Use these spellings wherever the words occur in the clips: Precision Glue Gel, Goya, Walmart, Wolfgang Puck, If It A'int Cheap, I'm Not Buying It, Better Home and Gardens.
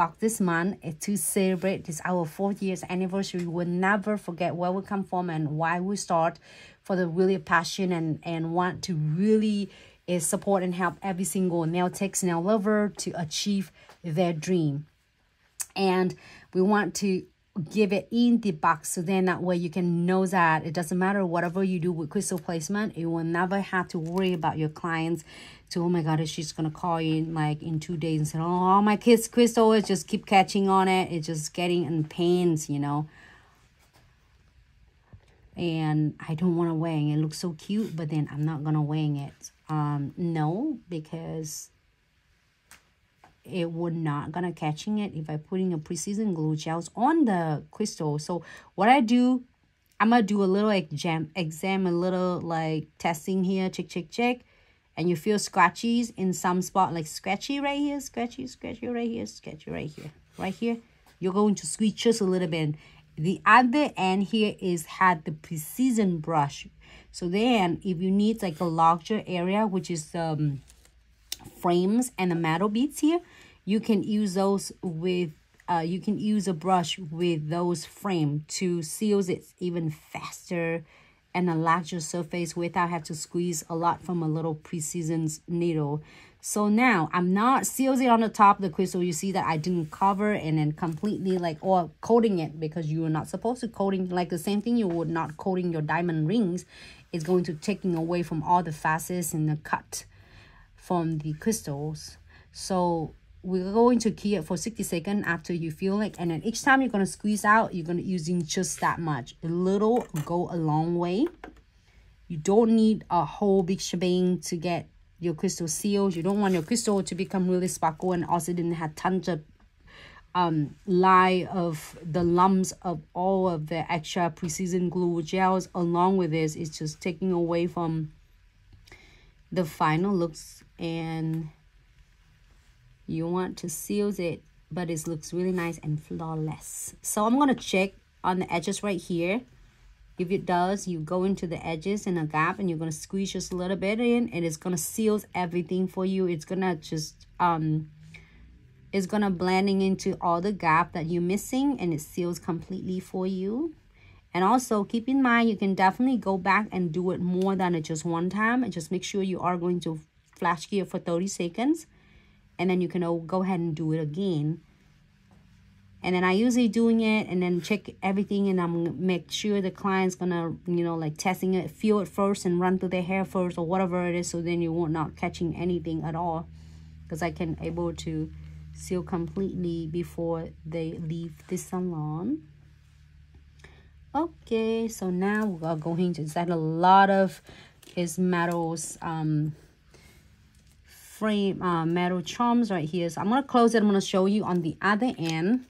back this month to celebrate this our 4th year anniversary. We'll never forget where we come from and why we start for the really passion and want to really support and help every single nail tech, nail lover to achieve their dream. And we want to give it in the box, so then that way you can know that it doesn't matter whatever you do with crystal placement, you will never have to worry about your clients to, oh my god, she's gonna call you like in 2 days and say, oh, my kids crystal is just keep catching on it, it's just getting in pains, you know, and I don't want to wang it, looks so cute, but then I'm not gonna wang it. No, because it would not gonna catching it if I putting a precision glue gels on the crystal. So what I do, I'm gonna do a little exam, a little like testing here, check, and you feel scratches in some spot, like scratchy right here, scratchy right here, scratchy right here. You're going to squeeze just a little bit. The other end here is had the precision brush. So then if you need like a larger area, which is frames and the metal beads here, you can use those with you can use a brush with those frame to seal it even faster and a larger surface without have to squeeze a lot from a little precision needle. So now I'm not sealing it on the top of the crystal. You see that I didn't cover and then completely like or coating it, because you are not supposed to coating, like the same thing you would not coating your diamond rings. It's going to taking away from all the facets and the cut from the crystals. So we're going to key it for 60 seconds after you feel like, and then each time you're going to squeeze out, you're going to using just that much. A little go a long way. You don't need a whole big shebang to get your crystal sealed. You don't want your crystal to become really sparkle and also didn't have tons of lie of the lumps of all of the extra precision glue gels along with this. It's just taking away from the final looks, and you want to seal it, but it looks really nice and flawless. So I'm gonna check on the edges right here. If it does, you go into the edges and a gap, and you're gonna squeeze just a little bit in, and it's gonna seal everything for you. It's gonna just it's gonna blending into all the gap that you're missing, and it seals completely for you. And also keep in mind, you can definitely go back and do it more than just one time, and just make sure you are going to flash gear for 30 seconds. And then you can go ahead and do it again. And then I usually doing it and then check everything, and I'm make sure the client's gonna, you know, like testing it, feel it first and run through their hair first or whatever it is. So then you won't not catching anything at all, because I can able to seal completely before they leave the salon. Okay, so now we are going to set a lot of his metals frame metal charms right here. So I'm gonna close it. I'm gonna show you on the other end.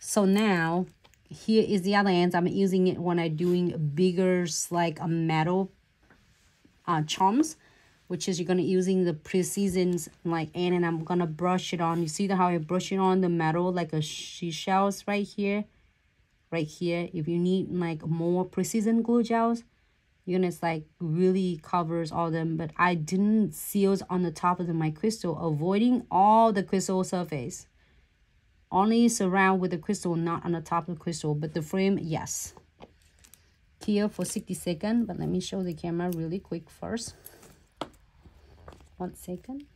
So now here is the other end. I'm using it when I'm doing bigger like a metal charms, which is you're gonna using the precision like end, and I'm gonna brush it on. You see how I brush it on the metal like a seashells right here. If you need like more precision glue gels, you know, it's like really covers all them. But I didn't seal on the top of my crystal, avoiding all the crystal surface, only surround with the crystal, not on the top of the crystal. But the frame, yes, here for 60 seconds. But let me show the camera really quick first, 1 second.